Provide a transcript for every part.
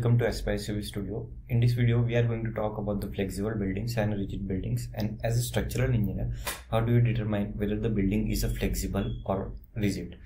Welcome to Aspire Civil Studio. In this video, we are going to talk about the flexible buildings and rigid buildings, and as a structural engineer, how do you determine whether the building is a flexible or rigid?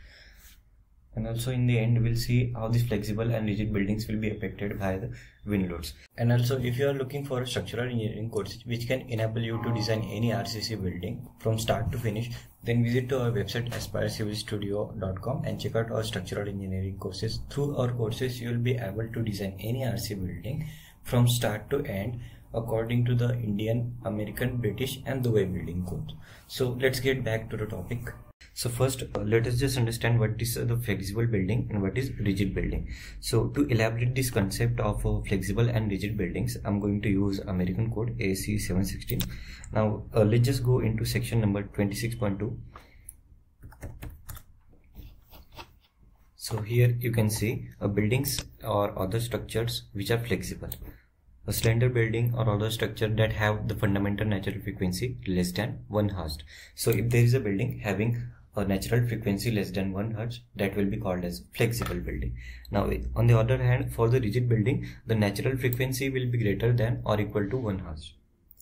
And also in the end, we'll see how these flexible and rigid buildings will be affected by the wind loads. And also, if you are looking for a structural engineering course which can enable you to design any RCC building from start to finish, then visit to our website aspirecivilstudio.com and check out our structural engineering courses. Through our courses, you will be able to design any RC building from start to end according to the Indian, American, British and Dubai building code. So let's get back to the topic. So first, let us just understand what is the flexible building and what is rigid building. So to elaborate this concept of flexible and rigid buildings, I'm going to use American code ASCE 7-16. Now let's just go into section number 26.2. So here you can see buildings or other structures which are flexible. A slender building or other structure that have the fundamental natural frequency less than 1 Hz. So if there is a building having a natural frequency less than 1 Hz, that will be called as flexible building. Now on the other hand, for the rigid building, the natural frequency will be greater than or equal to 1 Hz.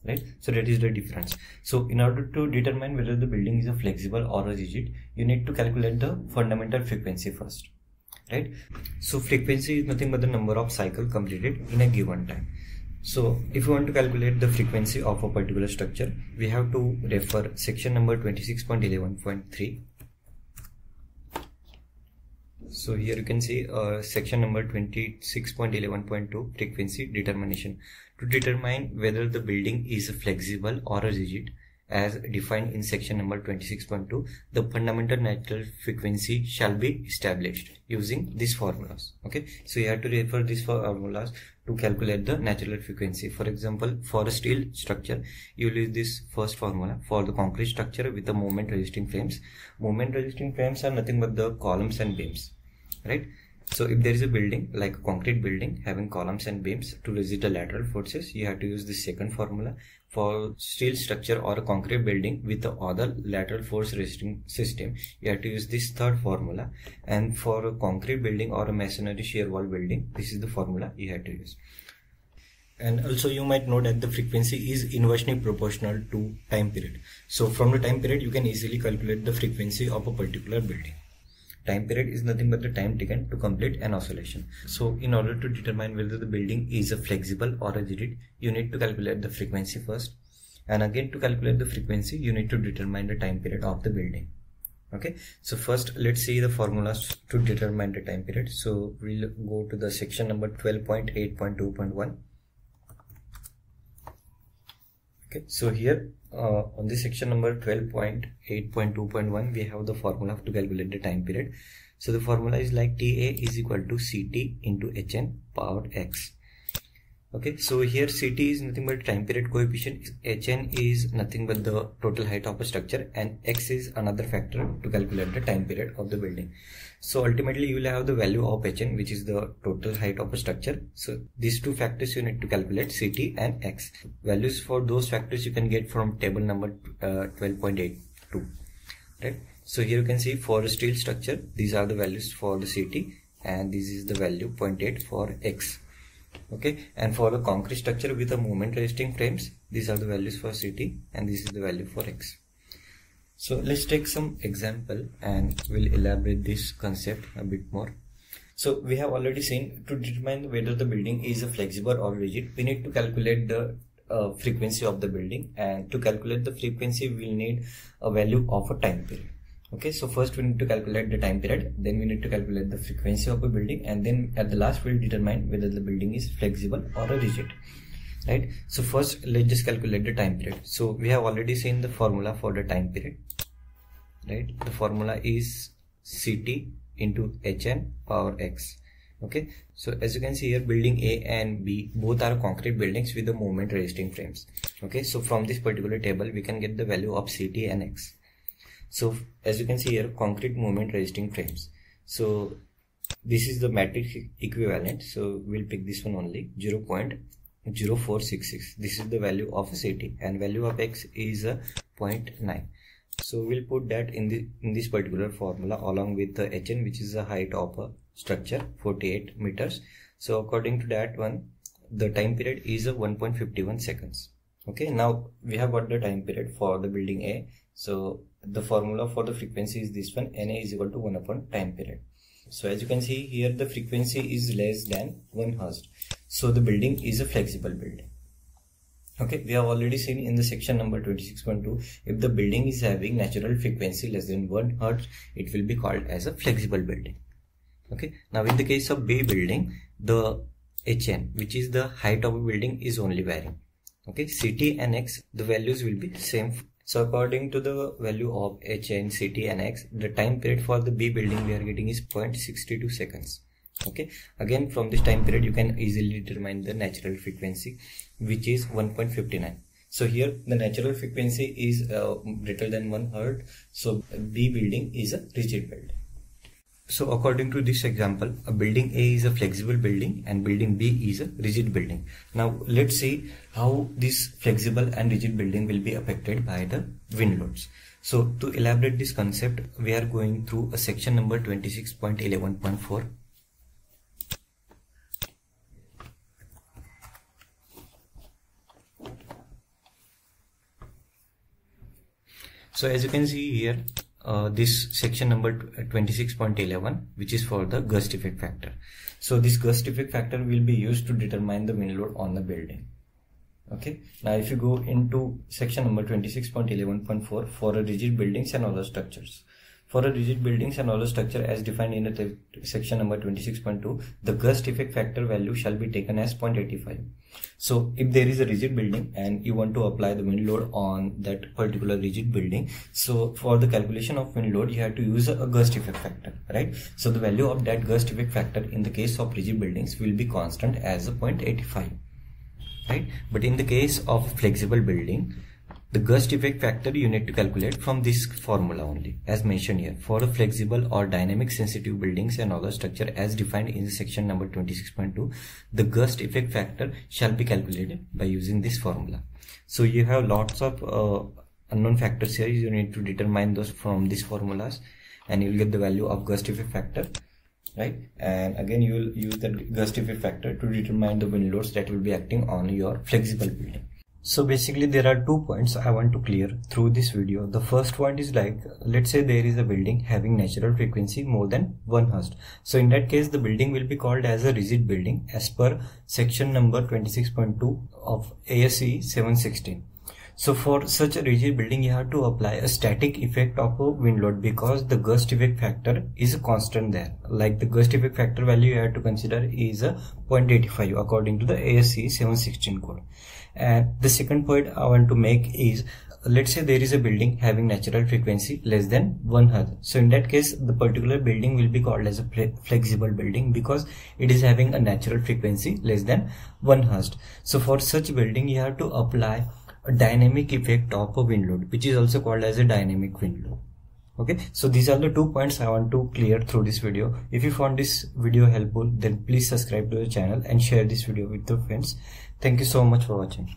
Right? So that is the difference. So in order to determine whether the building is a flexible or a rigid, you need to calculate the fundamental frequency first. Right? So frequency is nothing but the number of cycles completed in a given time. So if you want to calculate the frequency of a particular structure, we have to refer section number 26.11.3. So here you can see section number 26.11.2, frequency determination. To determine whether the building is flexible or rigid, as defined in section number 26.2, the fundamental natural frequency shall be established using these formulas. Okay, so you have to refer these formulas to calculate the natural frequency. For example, for a steel structure, you will use this first formula. For the concrete structure with the moment resisting frames, are nothing but the columns and beams, right? So if there is a building like a concrete building having columns and beams, to resist the lateral forces, you have to use the second formula. For steel structure or a concrete building with the other lateral force resisting system, you have to use this third formula. And for a concrete building or a masonry shear wall building, this is the formula you have to use. And also you might know that the frequency is inversely proportional to time period. So from the time period, you can easily calculate the frequency of a particular building. Time period is nothing but the time taken to complete an oscillation. So in order to determine whether the building is a flexible or a rigid, you need to calculate the frequency first. And again, to calculate the frequency, you need to determine the time period of the building. Okay, so first let's see the formulas to determine the time period. So we'll go to the section number 12.8.2.1. Okay, so here on this section number 12.8.2.1, we have the formula to calculate the time period. So the formula is like TA is equal to CT into HN powered X. Okay, so here CT is nothing but time period coefficient, HN is nothing but the total height of a structure, and X is another factor to calculate the time period of the building. So ultimately you will have the value of HN, which is the total height of a structure. So these two factors you need to calculate, CT and X. Values for those factors you can get from table number 12.82. Right? So here you can see for a steel structure, these are the values for the CT, and this is the value 0.8 for X. Okay, and for the concrete structure with a moment resisting frames, these are the values for CT and this is the value for X. So let's take some example and we'll elaborate this concept a bit more. So we have already seen, to determine whether the building is flexible or rigid, we need to calculate the frequency of the building, and to calculate the frequency we'll need a value of a time period. Okay, so first we need to calculate the time period, then we need to calculate the frequency of a building, and then at the last we'll determine whether the building is flexible or rigid. Right? So first let's just calculate the time period. So we have already seen the formula for the time period. Right? The formula is CT into HN power X. Okay, so as you can see here, building A and B both are concrete buildings with the moment resisting frames. Okay, so from this particular table we can get the value of CT and X. So as you can see here, concrete moment resisting frames. So this is the matrix equivalent. So we'll pick this one only, 0.0466. This is the value of CT and value of X is 0.9. So we'll put that in this particular formula along with the HN, which is the height of a structure, 48 meters. So according to that one, the time period is of 1.51 seconds. Okay, now we have got the time period for the building A. So the formula for the frequency is this one, Na is equal to 1 upon time period. So as you can see here, the frequency is less than 1 Hz. So the building is a flexible building. Okay, we have already seen in the section number 26.2, if the building is having natural frequency less than 1 Hz, it will be called as a flexible building. Okay, now in the case of B building, the HN, which is the height of a building, is only varying. Okay, CT and X, the values will be same. So according to the value of HN, CT and X, the time period for the B building we are getting is 0.62 seconds. Okay, again from this time period you can easily determine the natural frequency, which is 1.59. So here the natural frequency is greater than 1 Hz. So B building is a rigid building. So according to this example, a building A is a flexible building and building B is a rigid building. Now let's see how this flexible and rigid building will be affected by the wind loads. So to elaborate this concept, we are going through a section number 26.11.4. So as you can see here, this section number 26.11, which is for the gust effect factor. So this gust effect factor will be used to determine the wind load on the building. Okay, now if you go into section number 26.11.4 for a rigid buildings and other structures. For a rigid buildings and other structure as defined in the section number 26.2, the gust effect factor value shall be taken as 0.85. So if there is a rigid building and you want to apply the wind load on that particular rigid building, so for the calculation of wind load you have to use a gust effect factor, right? So the value of that gust effect factor in the case of rigid buildings will be constant as a 0.85, right? But in the case of flexible building, the gust effect factor you need to calculate from this formula only, as mentioned here, for a flexible or dynamic sensitive buildings and other structure as defined in section number 26.2, the gust effect factor shall be calculated by using this formula. So you have lots of unknown factors here. You need to determine those from these formulas and you will get the value of gust effect factor, right? And again you will use that gust effect factor to determine the wind loads that will be acting on your flexible building. So basically there are two points I want to clear through this video. The first point is, like, let's say there is a building having natural frequency more than 1 Hz. So in that case the building will be called as a rigid building as per section number 26.2 of ASCE 7-16. So for such a rigid building you have to apply a static effect of a wind load because the gust effect factor is a constant there. Like the gust effect factor value you have to consider is a 0.85 according to the ASCE 7-16 code. And the second point I want to make is, let's say there is a building having natural frequency less than 1 Hz. So in that case, the particular building will be called as a flexible building because it is having a natural frequency less than 1 Hz. So for such building, you have to apply a dynamic effect of a wind load, which is also called as a dynamic wind load. Okay, so these are the two points I want to clear through this video. If you found this video helpful, then please subscribe to the channel and share this video with your friends. Thank you so much for watching.